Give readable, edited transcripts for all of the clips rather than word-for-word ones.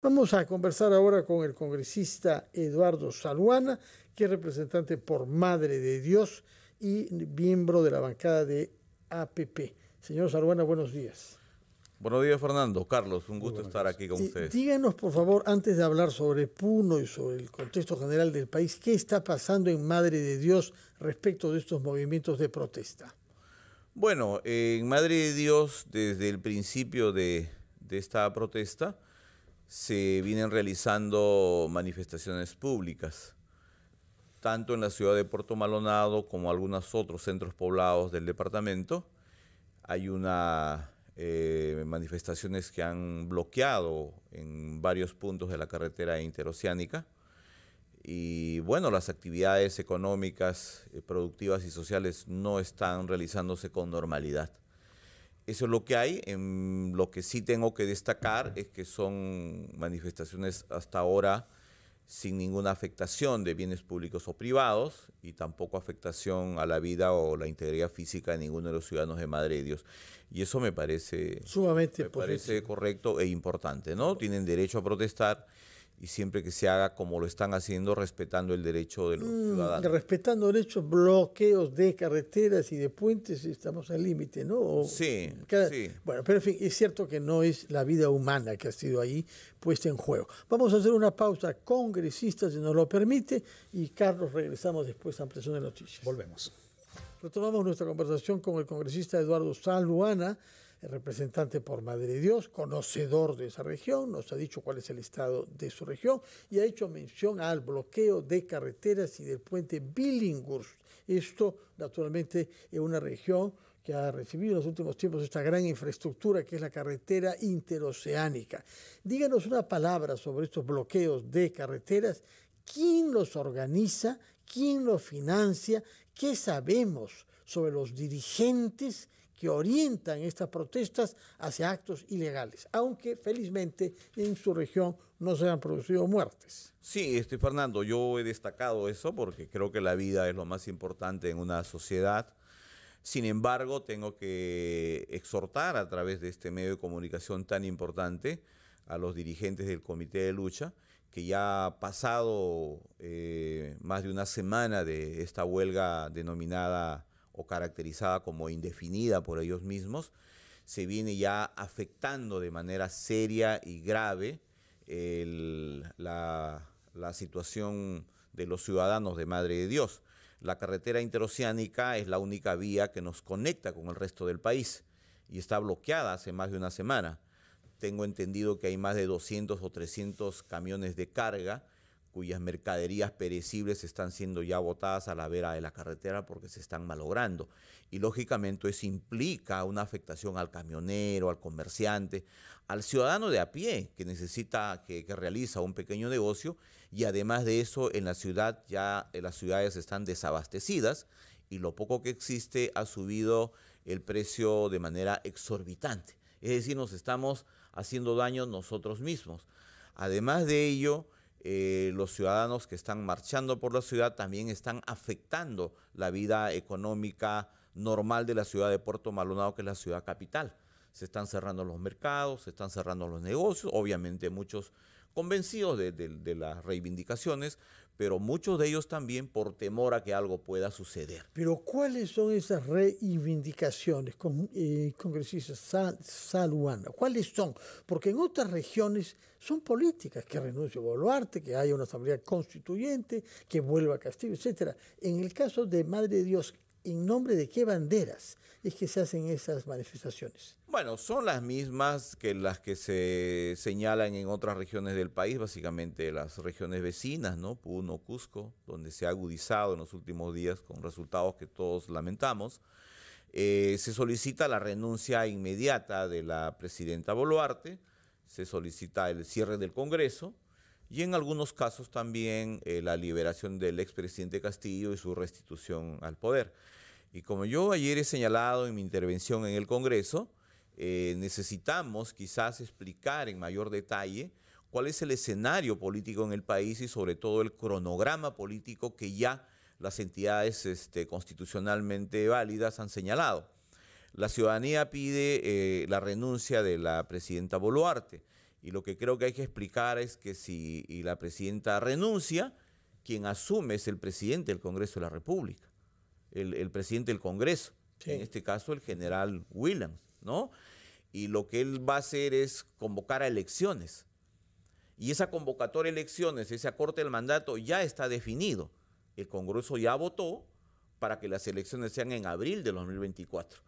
Vamos a conversar ahora con el congresista Eduardo Salhuana, que es representante por Madre de Dios y miembro de la bancada de APP. Señor Salhuana, buenos días. Buenos días, Fernando. Carlos, un gusto estar aquí con ustedes. Díganos, por favor, antes de hablar sobre Puno y sobre el contexto general del país, ¿qué está pasando en Madre de Dios respecto de estos movimientos de protesta? Bueno, en Madre de Dios, desde el principio de esta protesta, se vienen realizando manifestaciones públicas, tanto en la ciudad de Puerto Maldonado como algunos otros centros poblados del departamento. Hay una... manifestaciones que han bloqueado en varios puntos de la carretera interoceánica. Y bueno, las actividades económicas, productivas y sociales no están realizándose con normalidad. Eso es lo que hay. Lo que sí tengo que destacar es que son manifestaciones hasta ahora sin ninguna afectación de bienes públicos o privados y tampoco afectación a la vida o la integridad física de ninguno de los ciudadanos de Madre de Dios. Y eso me parece sumamente correcto e importante, ¿no? Tienen derecho a protestar y siempre que se haga como lo están haciendo, respetando el derecho de los ciudadanos. Respetando derechos, bloqueos de carreteras y de puentes, estamos al límite, ¿no? Sí. Bueno, pero en fin, es cierto que no es la vida humana que ha sido ahí puesta en juego. Vamos a hacer una pausa, congresista, si nos lo permite, y Carlos, regresamos después a Ampliación de Noticias. Volvemos. Retomamos nuestra conversación con el congresista Eduardo Salhuana, el representante por Madre de Dios, conocedor de esa región, nos ha dicho cuál es el estado de su región y ha hecho mención al bloqueo de carreteras y del puente Billinghurst. Esto, naturalmente, es una región que ha recibido en los últimos tiempos esta gran infraestructura que es la carretera interoceánica. Díganos una palabra sobre estos bloqueos de carreteras. ¿Quién los organiza? ¿Quién los financia? ¿Qué sabemos sobre los dirigentes que orientan estas protestas hacia actos ilegales? Aunque, felizmente, en su región no se han producido muertes. Sí, Fernando, yo he destacado eso porque creo que la vida es lo más importante en una sociedad. Sin embargo, tengo que exhortar a través de este medio de comunicación tan importante a los dirigentes del Comité de Lucha, que ya ha pasado más de una semana de esta huelga denominada o caracterizada como indefinida por ellos mismos, se viene ya afectando de manera seria y grave la situación de los ciudadanos de Madre de Dios. La carretera interoceánica es la única vía que nos conecta con el resto del país y está bloqueada hace más de una semana. Tengo entendido que hay más de 200 o 300 camiones de carga cuyas mercaderías perecibles están siendo ya botadas a la vera de la carretera porque se están malogrando. Y lógicamente eso implica una afectación al camionero, al comerciante, al ciudadano de a pie que necesita, que realiza un pequeño negocio, y además de eso en la ciudad ya las ciudades están desabastecidas y lo poco que existe ha subido el precio de manera exorbitante. Es decir, nos estamos haciendo daño nosotros mismos. Además de ello, los ciudadanos que están marchando por la ciudad también están afectando la vida económica normal de la ciudad de Puerto Maldonado, que es la ciudad capital. Se están cerrando los mercados, se están cerrando los negocios, obviamente muchos convencidos de las reivindicaciones, pero muchos de ellos también por temor a que algo pueda suceder. Pero ¿cuáles son esas reivindicaciones, congresista Salhuana? ¿Cuáles son? Porque en otras regiones son políticas, que renuncie Boluarte, que haya una asamblea constituyente, que vuelva a Castillo, etc. En el caso de Madre de Dios, ¿en nombre de qué banderas es que se hacen esas manifestaciones? Bueno, son las mismas que las que se señalan en otras regiones del país, básicamente las regiones vecinas, ¿no? Puno, Cusco, donde se ha agudizado en los últimos días con resultados que todos lamentamos. Se solicita la renuncia inmediata de la presidenta Boluarte, se solicita el cierre del Congreso, y en algunos casos también la liberación del expresidente Castillo y su restitución al poder. Y como yo ayer he señalado en mi intervención en el Congreso, necesitamos quizás explicar en mayor detalle cuál es el escenario político en el país y sobre todo el cronograma político que ya las entidades constitucionalmente válidas han señalado. La ciudadanía pide la renuncia de la presidenta Boluarte Y lo que creo que hay que explicar es que si la presidenta renuncia, quien asume es el presidente del Congreso de la República, el presidente del Congreso, sí, en este caso el general Williams, ¿no? Y lo que él va a hacer es convocar a elecciones. Y esa convocatoria a elecciones, ese acorte del mandato ya está definido. El Congreso ya votó para que las elecciones sean en abril de 2024.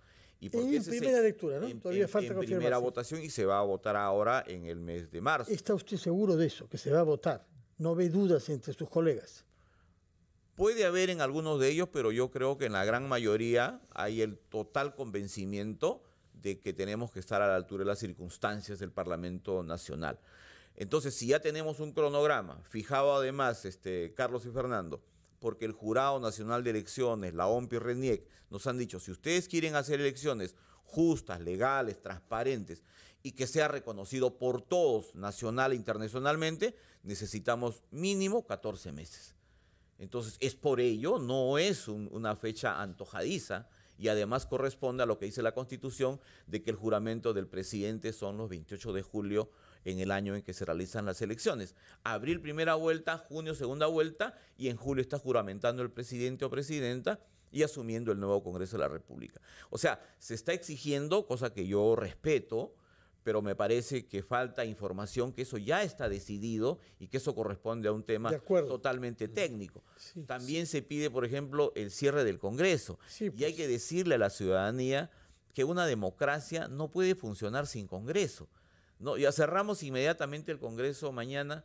Y en primera lectura, ¿no? Todavía falta confirmación. En primera votación, y se va a votar ahora en el mes de marzo. ¿Está usted seguro de eso, que se va a votar? ¿No ve dudas entre sus colegas? Puede haber en algunos de ellos, pero yo creo que en la gran mayoría hay el total convencimiento de que tenemos que estar a la altura de las circunstancias del Parlamento Nacional. Entonces, si ya tenemos un cronograma fijado, además, Carlos y Fernando, porque el Jurado Nacional de Elecciones, la ONPE y RENIEC nos han dicho, si ustedes quieren hacer elecciones justas, legales, transparentes, y que sea reconocido por todos, nacional e internacionalmente, necesitamos mínimo 14 meses. Entonces, es por ello, no es una fecha antojadiza, y además corresponde a lo que dice la Constitución, de que el juramento del presidente son los 28 de julio, en el año en que se realizan las elecciones. Abril primera vuelta, junio segunda vuelta, y en julio está juramentando el presidente o presidenta y asumiendo el nuevo Congreso de la República. O sea, se está exigiendo, cosa que yo respeto, pero me parece que falta información, que eso ya está decidido y que eso corresponde a un tema totalmente técnico. Sí, también se pide, por ejemplo, el cierre del Congreso. Sí, pues. Y hay que decirle a la ciudadanía que una democracia no puede funcionar sin Congreso. No, ya cerramos inmediatamente el Congreso mañana.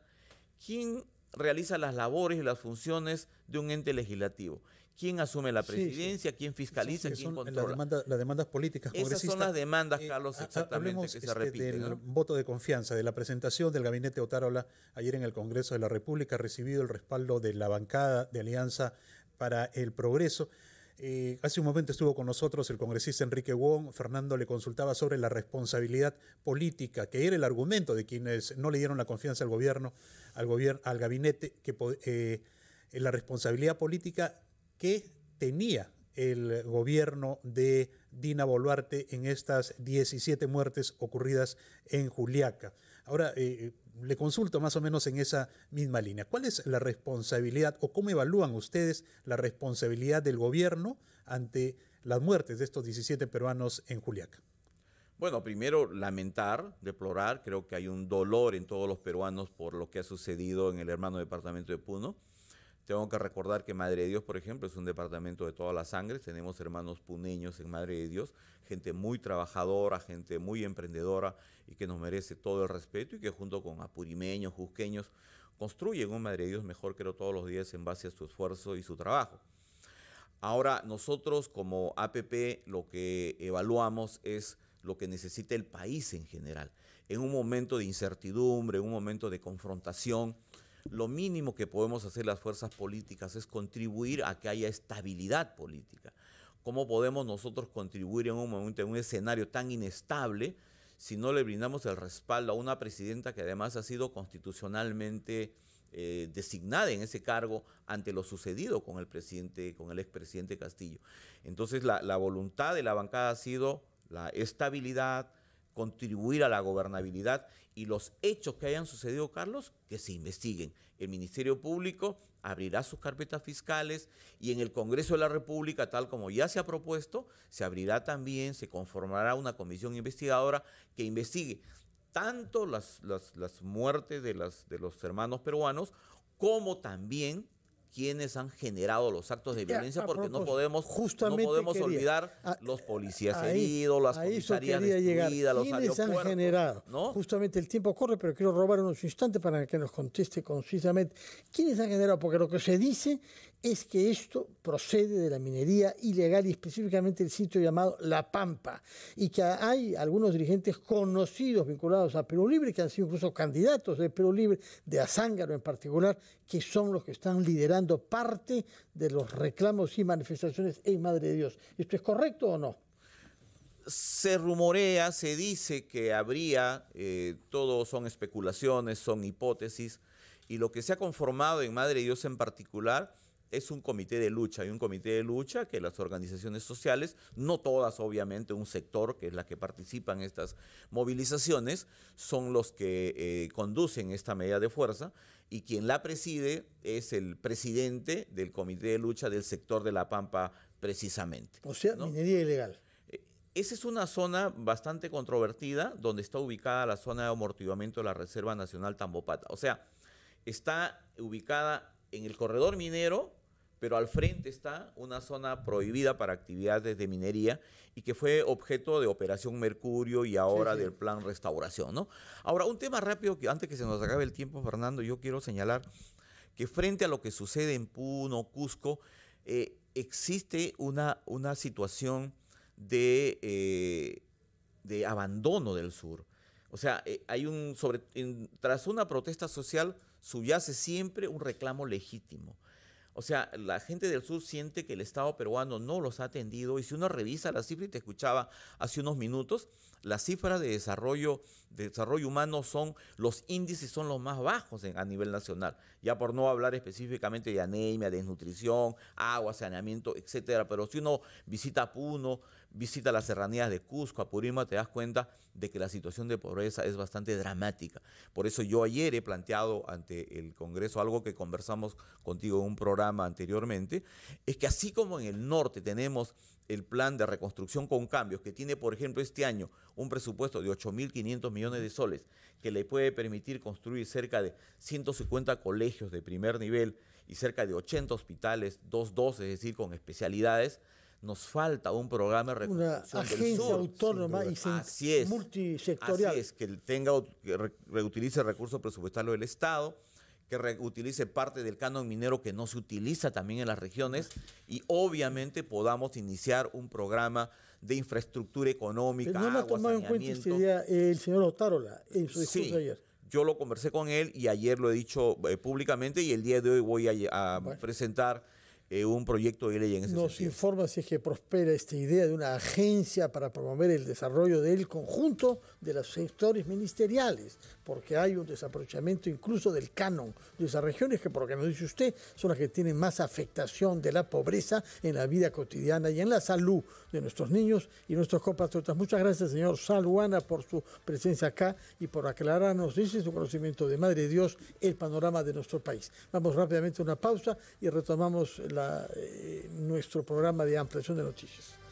¿Quién realiza las labores y las funciones de un ente legislativo? ¿Quién asume la presidencia? ¿Quién fiscaliza? Sí, ¿quién controla? Las demandas políticas congresistas. Esas son las demandas, Carlos, exactamente, que se repiten. Del voto de confianza, de la presentación del gabinete Otárola ayer en el Congreso de la República, recibido el respaldo de la bancada de Alianza para el Progreso. Hace un momento estuvo con nosotros el congresista Enrique Wong. Fernando le consultaba sobre la responsabilidad política, que era el argumento de quienes no le dieron la confianza al gobierno, al gabinete, que la responsabilidad política que tenía el gobierno de Dina Boluarte en estas 17 muertes ocurridas en Juliaca. Ahora, le consulto más o menos en esa misma línea. ¿Cuál es la responsabilidad o cómo evalúan ustedes la responsabilidad del gobierno ante las muertes de estos 17 peruanos en Juliaca? Bueno, primero lamentar, deplorar. Creo que hay un dolor en todos los peruanos por lo que ha sucedido en el hermano departamento de Puno. Tengo que recordar que Madre de Dios, por ejemplo, es un departamento de toda la sangre. Tenemos hermanos puneños en Madre de Dios, gente muy trabajadora, gente muy emprendedora y que nos merece todo el respeto, y que junto con apurimeños, cusqueños, construyen un Madre de Dios mejor, creo, todos los días en base a su esfuerzo y su trabajo. Ahora, nosotros como APP lo que evaluamos es lo que necesita el país en general. En un momento de incertidumbre, en un momento de confrontación, lo mínimo que podemos hacer las fuerzas políticas es contribuir a que haya estabilidad política. ¿Cómo podemos nosotros contribuir en un momento, en un escenario tan inestable, si no le brindamos el respaldo a una presidenta que además ha sido constitucionalmente designada en ese cargo ante lo sucedido con el presidente, con el expresidente Castillo? Entonces la voluntad de la bancada ha sido la estabilidad, contribuir a la gobernabilidad, y los hechos que hayan sucedido, Carlos, que se investiguen. El Ministerio Público abrirá sus carpetas fiscales, y en el Congreso de la República, tal como ya se ha propuesto, se abrirá también, se conformará una comisión investigadora que investigue tanto las muertes de los hermanos peruanos, como también quienes han generado los actos de violencia, porque no podemos olvidar los policías heridos, las comisarías destruidas, los aeropuertos. ¿Quiénes han generado? ¿No? Justamente el tiempo corre, pero quiero robar unos instantes para que nos conteste concisamente. ¿Quiénes han generado? Porque lo que se dice es que esto procede de la minería ilegal, y específicamente el sitio llamado La Pampa, y que hay algunos dirigentes conocidos vinculados a Perú Libre, que han sido incluso candidatos de Perú Libre, de Azángaro en particular, que son los que están liderando parte de los reclamos y manifestaciones en Madre de Dios. ¿Esto es correcto o no? Se rumorea, se dice que habría, todo son especulaciones, son hipótesis, y lo que se ha conformado en Madre de Dios en particular es un comité de lucha. Hay un comité de lucha que las organizaciones sociales, no todas obviamente, un sector que es la que participan en estas movilizaciones, son los que conducen esta medida de fuerza, y quien la preside es el presidente del comité de lucha del sector de La Pampa precisamente. O sea, ¿no? Minería ilegal. Esa es una zona bastante controvertida donde está ubicada la zona de amortiguamiento de la Reserva Nacional Tambopata. O sea, está ubicada en el corredor minero, pero al frente está una zona prohibida para actividades de minería y que fue objeto de Operación Mercurio y ahora del plan restauración, ¿no? Ahora, un tema rápido, que antes que se nos acabe el tiempo, Fernando, yo quiero señalar que frente a lo que sucede en Puno, Cusco, existe una situación de abandono del sur. O sea, hay un tras una protesta social subyace siempre un reclamo legítimo. O sea, la gente del sur siente que el Estado peruano no los ha atendido, y si uno revisa la cifra, y te escuchaba hace unos minutos, las cifras de desarrollo humano son, los índices son los más bajos a nivel nacional, ya por no hablar específicamente de anemia, desnutrición, agua, saneamiento, etcétera. Pero si uno visita Puno, visita las serranías de Cusco, Apurímac, te das cuenta de que la situación de pobreza es bastante dramática. Por eso yo ayer he planteado ante el Congreso algo que conversamos contigo en un programa anteriormente, es que así como en el norte tenemos el plan de reconstrucción con cambios, que tiene, por ejemplo, este año un presupuesto de 8.500 millones de soles, que le puede permitir construir cerca de 150 colegios de primer nivel y cerca de 80 hospitales, 212, es decir, con especialidades, nos falta un programa de reconstrucción del sur. Una agencia autónoma y multisectorial. Así es, que tenga, que reutilice recursos presupuestarios del Estado, que reutilice parte del canon minero que no se utiliza también en las regiones, y obviamente podamos iniciar un programa de infraestructura económica, agua, saneamiento. Pero no lo ha tomado en cuenta este día el señor Otárola en su discurso ayer. Yo lo conversé con él y ayer lo he dicho públicamente, y el día de hoy voy a presentar un proyecto de ley en ese sentido. Nos informa si es que prospera esta idea de una agencia para promover el desarrollo del conjunto de los sectores ministeriales, porque hay un desaprovechamiento incluso del canon de esas regiones que, por lo que nos dice usted, son las que tienen más afectación de la pobreza en la vida cotidiana y en la salud de nuestros niños y nuestros compatriotas. Muchas gracias, señor Salhuana, por su presencia acá y por aclararnos desde su conocimiento de Madre de Dios el panorama de nuestro país. Vamos rápidamente a una pausa y retomamos nuestro programa de ampliación de noticias.